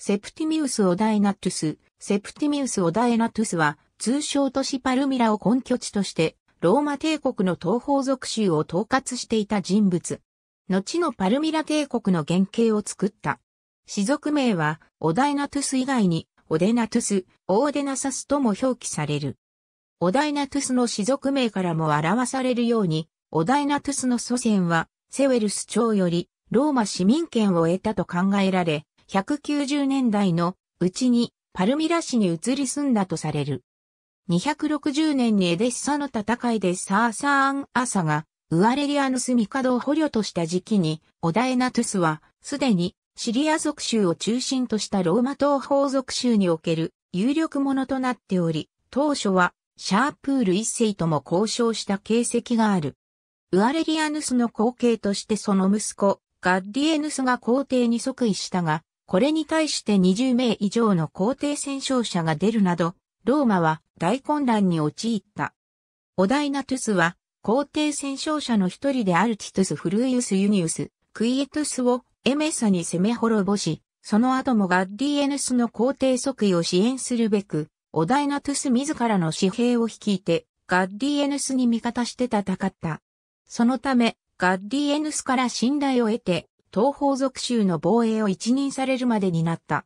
セプティミウス・オダエナトゥス、セプティミウス・オダエナトゥスは、通称都市パルミラを根拠地として、ローマ帝国の東方属州を統括していた人物。後のパルミラ帝国の原型を作った。氏族名は、オダエナトゥス以外に、オデナトゥス、オーデナサスとも表記される。オダエナトゥスの氏族名からも表されるように、オダエナトゥスの祖先は、セウェルス朝より、ローマ市民権を得たと考えられ、190年代のうちにパルミラ市に移り住んだとされる。260年にエデッサの戦いでサーサーン・アサがウアレリアヌス帝を捕虜とした時期にオダエナトゥスはすでにシリア属州を中心としたローマ東方属州における有力者となっており、当初はシャープール一世とも交渉した形跡がある。ウアレリアヌスの後継としてその息子ガッリエヌスが皇帝に即位したが、これに対して20名以上の皇帝戦傷者が出るなど、ローマは大混乱に陥った。オダエナトゥスは、皇帝戦傷者の一人であるティトゥス・フルイウス・ユニウス・クイエトゥスをエメサに攻め滅ぼし、その後もガッリエヌスの皇帝即位を支援するべく、オダエナトゥス自らの私兵を率いて、ガッリエヌスに味方して戦った。そのため、ガッリエヌスから信頼を得て、東方属州の防衛を一任されるまでになった。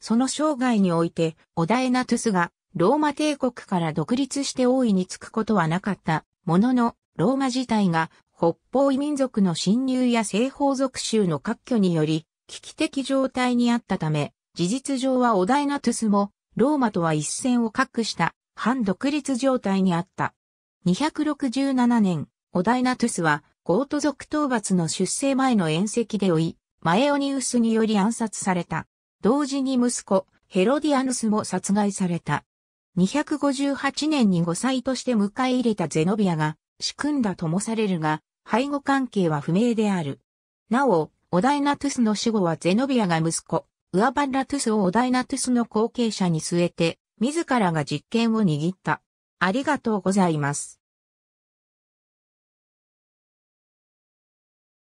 その生涯において、オダエナトゥスがローマ帝国から独立して王位に就くことはなかったものの、ローマ自体が北方異民族の侵入や西方属州の割拠により危機的状態にあったため、事実上はオダエナトゥスもローマとは一線を画した反独立状態にあった。267年、オダエナトゥスはゴート族討伐の出征前の宴席でマエオニウスにより暗殺された。同時に息子、ヘロディアヌスも殺害された。258年に後妻として迎え入れたゼノビアが仕組んだともされるが、背後関係は不明である。なお、オダエナトゥスの死後はゼノビアが息子、ウアバラトゥスをオダエナトゥスの後継者に据えて、自らが実権を握った。ありがとうございます。